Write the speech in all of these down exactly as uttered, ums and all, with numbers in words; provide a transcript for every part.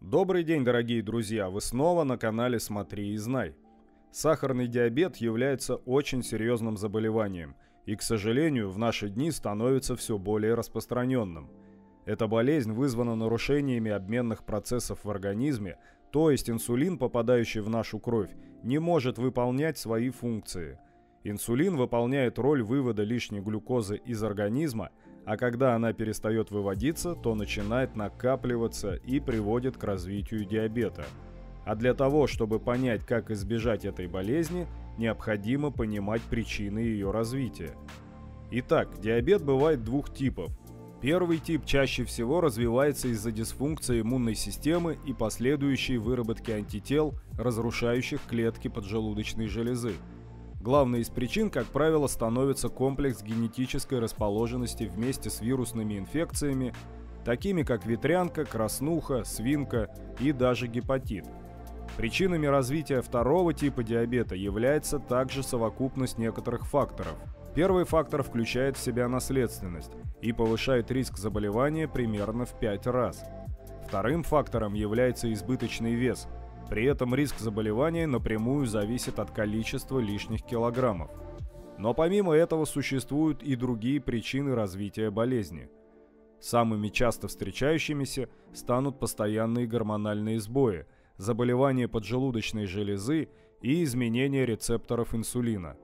Добрый день, дорогие друзья! Вы снова на канале «Смотри и Знай». Сахарный диабет является очень серьезным заболеванием и, к сожалению, в наши дни становится все более распространенным. Эта болезнь вызвана нарушениями обменных процессов в организме, то есть инсулин, попадающий в нашу кровь, не может выполнять свои функции. Инсулин выполняет роль вывода лишней глюкозы из организма, а когда она перестает выводиться, то начинает накапливаться и приводит к развитию диабета. А для того, чтобы понять, как избежать этой болезни, необходимо понимать причины ее развития. Итак, диабет бывает двух типов. Первый тип чаще всего развивается из-за дисфункции иммунной системы и последующей выработки антител, разрушающих клетки поджелудочной железы. Главной из причин, как правило, становится комплекс генетической расположенности вместе с вирусными инфекциями, такими как ветрянка, краснуха, свинка и даже гепатит. Причинами развития второго типа диабета является также совокупность некоторых факторов. Первый фактор включает в себя наследственность и повышает риск заболевания примерно в пять раз. Вторым фактором является избыточный вес. При этом риск заболевания напрямую зависит от количества лишних килограммов. Но помимо этого существуют и другие причины развития болезни. Самыми часто встречающимися станут постоянные гормональные сбои, заболевания поджелудочной железы и изменения рецепторов инсулина.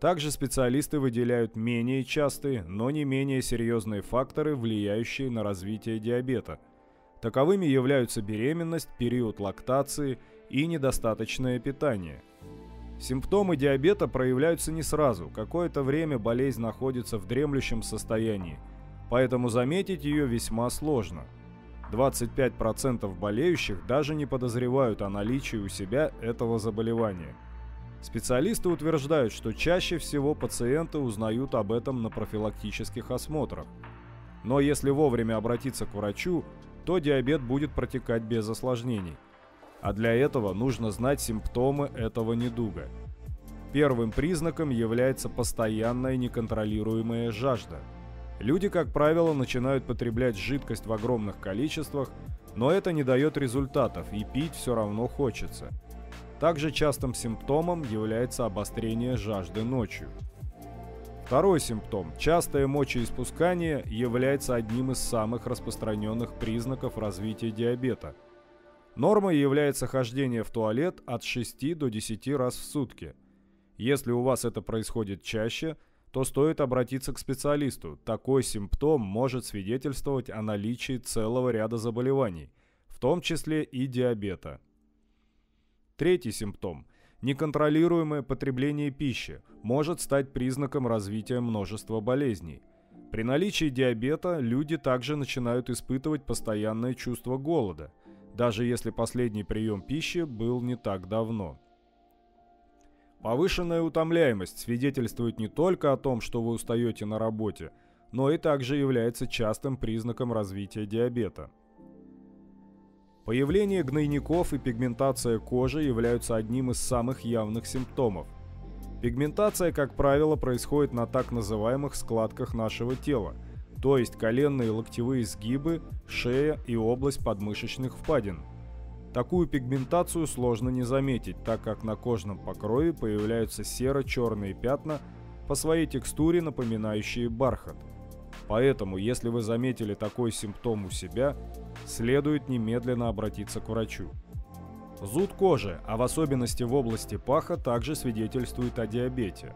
Также специалисты выделяют менее частые, но не менее серьезные факторы, влияющие на развитие диабета. Таковыми являются беременность, период лактации и недостаточное питание. Симптомы диабета проявляются не сразу, какое-то время болезнь находится в дремлющем состоянии, поэтому заметить ее весьма сложно. двадцать пять процентов болеющих даже не подозревают о наличии у себя этого заболевания. Специалисты утверждают, что чаще всего пациенты узнают об этом на профилактических осмотрах. Но если вовремя обратиться к врачу, то диабет будет протекать без осложнений. А для этого нужно знать симптомы этого недуга. Первым признаком является постоянная неконтролируемая жажда. Люди, как правило, начинают потреблять жидкость в огромных количествах, но это не дает результатов, и пить все равно хочется. Также частым симптомом является обострение жажды ночью. Второй симптом – частое мочеиспускание является одним из самых распространенных признаков развития диабета. Нормой является хождение в туалет от шести до десяти раз в сутки. Если у вас это происходит чаще, то стоит обратиться к специалисту. Такой симптом может свидетельствовать о наличии целого ряда заболеваний, в том числе и диабета. Третий симптом – неконтролируемое потребление пищи может стать признаком развития множества болезней. При наличии диабета люди также начинают испытывать постоянное чувство голода, даже если последний прием пищи был не так давно. Повышенная утомляемость свидетельствует не только о том, что вы устаете на работе, но и также является частым признаком развития диабета. Появление гнойников и пигментация кожи являются одним из самых явных симптомов. Пигментация, как правило, происходит на так называемых складках нашего тела, то есть коленные и локтевые сгибы, шея и область подмышечных впадин. Такую пигментацию сложно не заметить, так как на кожном покрове появляются серо-черные пятна, по своей текстуре напоминающие бархат. Поэтому, если вы заметили такой симптом у себя, следует немедленно обратиться к врачу. Зуд кожи, а в особенности в области паха, также свидетельствует о диабете.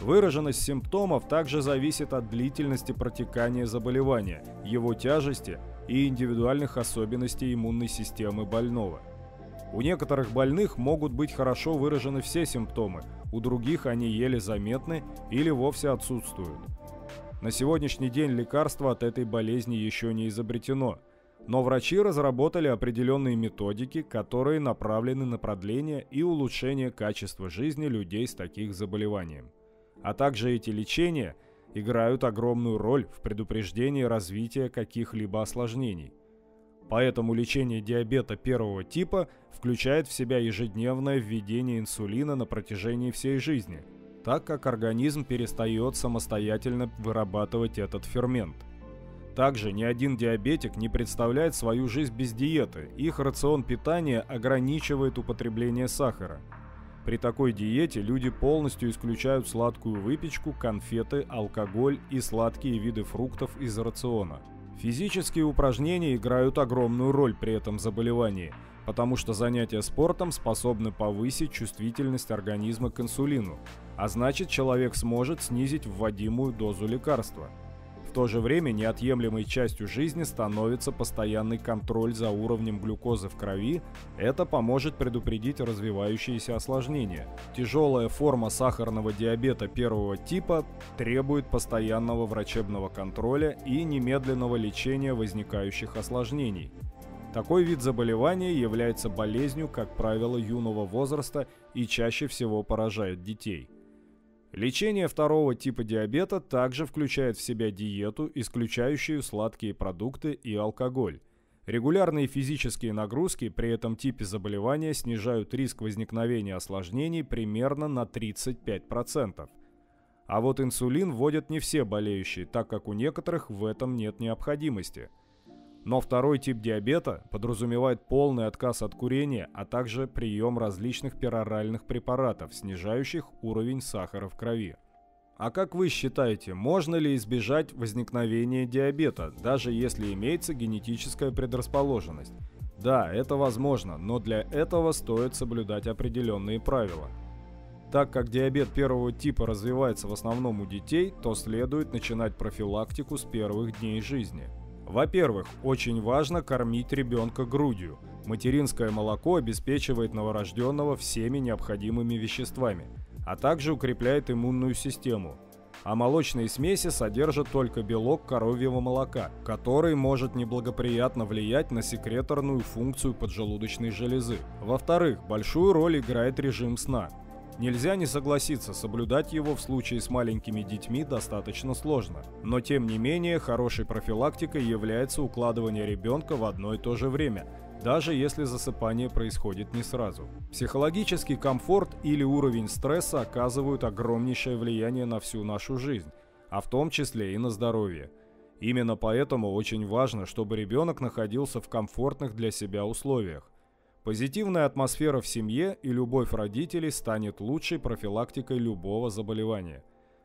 Выраженность симптомов также зависит от длительности протекания заболевания, его тяжести и индивидуальных особенностей иммунной системы больного. У некоторых больных могут быть хорошо выражены все симптомы, у других они еле заметны или вовсе отсутствуют. На сегодняшний день лекарство от этой болезни еще не изобретено, но врачи разработали определенные методики, которые направлены на продление и улучшение качества жизни людей с таким заболеванием. А также эти лечения играют огромную роль в предупреждении развития каких-либо осложнений. Поэтому лечение диабета первого типа включает в себя ежедневное введение инсулина на протяжении всей жизни, так как организм перестает самостоятельно вырабатывать этот фермент. Также ни один диабетик не представляет свою жизнь без диеты, их рацион питания ограничивает употребление сахара. При такой диете люди полностью исключают сладкую выпечку, конфеты, алкоголь и сладкие виды фруктов из рациона. Физические упражнения играют огромную роль при этом заболевании, потому что занятия спортом способны повысить чувствительность организма к инсулину, а значит, человек сможет снизить вводимую дозу лекарства. В то же время неотъемлемой частью жизни становится постоянный контроль за уровнем глюкозы в крови, это поможет предупредить развивающиеся осложнения. Тяжелая форма сахарного диабета первого типа требует постоянного врачебного контроля и немедленного лечения возникающих осложнений. Такой вид заболевания является болезнью, как правило, юного возраста и чаще всего поражает детей. Лечение второго типа диабета также включает в себя диету, исключающую сладкие продукты и алкоголь. Регулярные физические нагрузки при этом типе заболевания снижают риск возникновения осложнений примерно на тридцать пять процентов. А вот инсулин вводят не все болеющие, так как у некоторых в этом нет необходимости. Но второй тип диабета подразумевает полный отказ от курения, а также прием различных пероральных препаратов, снижающих уровень сахара в крови. А как вы считаете, можно ли избежать возникновения диабета, даже если имеется генетическая предрасположенность? Да, это возможно, но для этого стоит соблюдать определенные правила. Так как диабет первого типа развивается в основном у детей, то следует начинать профилактику с первых дней жизни. Во-первых, очень важно кормить ребенка грудью. Материнское молоко обеспечивает новорожденного всеми необходимыми веществами, а также укрепляет иммунную систему. А молочные смеси содержат только белок коровьего молока, который может неблагоприятно влиять на секреторную функцию поджелудочной железы. Во-вторых, большую роль играет режим сна. Нельзя не согласиться, соблюдать его в случае с маленькими детьми достаточно сложно. Но тем не менее, хорошей профилактикой является укладывание ребенка в одно и то же время, даже если засыпание происходит не сразу. Психологический комфорт или уровень стресса оказывают огромнейшее влияние на всю нашу жизнь, а в том числе и на здоровье. Именно поэтому очень важно, чтобы ребенок находился в комфортных для себя условиях. Позитивная атмосфера в семье и любовь родителей станет лучшей профилактикой любого заболевания.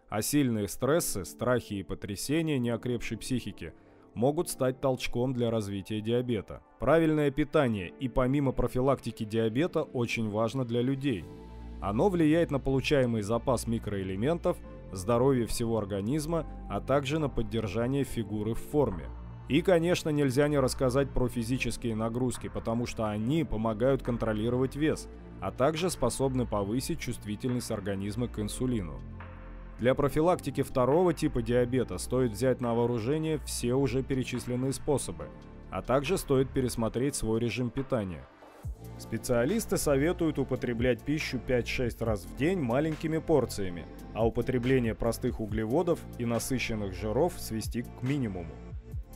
А сильные стрессы, страхи и потрясения неокрепшей психики могут стать толчком для развития диабета. Правильное питание и помимо профилактики диабета очень важно для людей. Оно влияет на получаемый запас микроэлементов, здоровье всего организма, а также на поддержание фигуры в форме. И, конечно, нельзя не рассказать про физические нагрузки, потому что они помогают контролировать вес, а также способны повысить чувствительность организма к инсулину. Для профилактики второго типа диабета стоит взять на вооружение все уже перечисленные способы, а также стоит пересмотреть свой режим питания. Специалисты советуют употреблять пищу пять-шесть раз в день маленькими порциями, а употребление простых углеводов и насыщенных жиров свести к минимуму.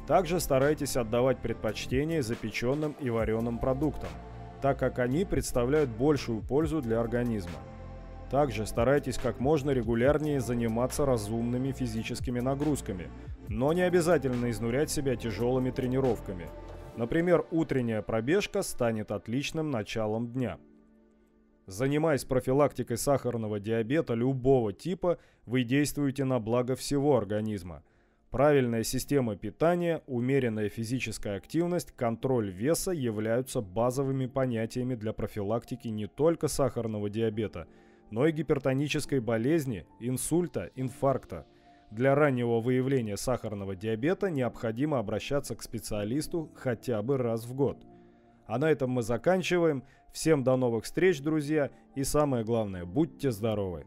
Также старайтесь отдавать предпочтение запеченным и вареным продуктам, так как они представляют большую пользу для организма. Также старайтесь как можно регулярнее заниматься разумными физическими нагрузками, но не обязательно изнурять себя тяжелыми тренировками. Например, утренняя пробежка станет отличным началом дня. Занимаясь профилактикой сахарного диабета любого типа, вы действуете на благо всего организма. Правильная система питания, умеренная физическая активность, контроль веса являются базовыми понятиями для профилактики не только сахарного диабета, но и гипертонической болезни, инсульта, инфаркта. Для раннего выявления сахарного диабета необходимо обращаться к специалисту хотя бы раз в год. А на этом мы заканчиваем. Всем до новых встреч, друзья, и самое главное, будьте здоровы!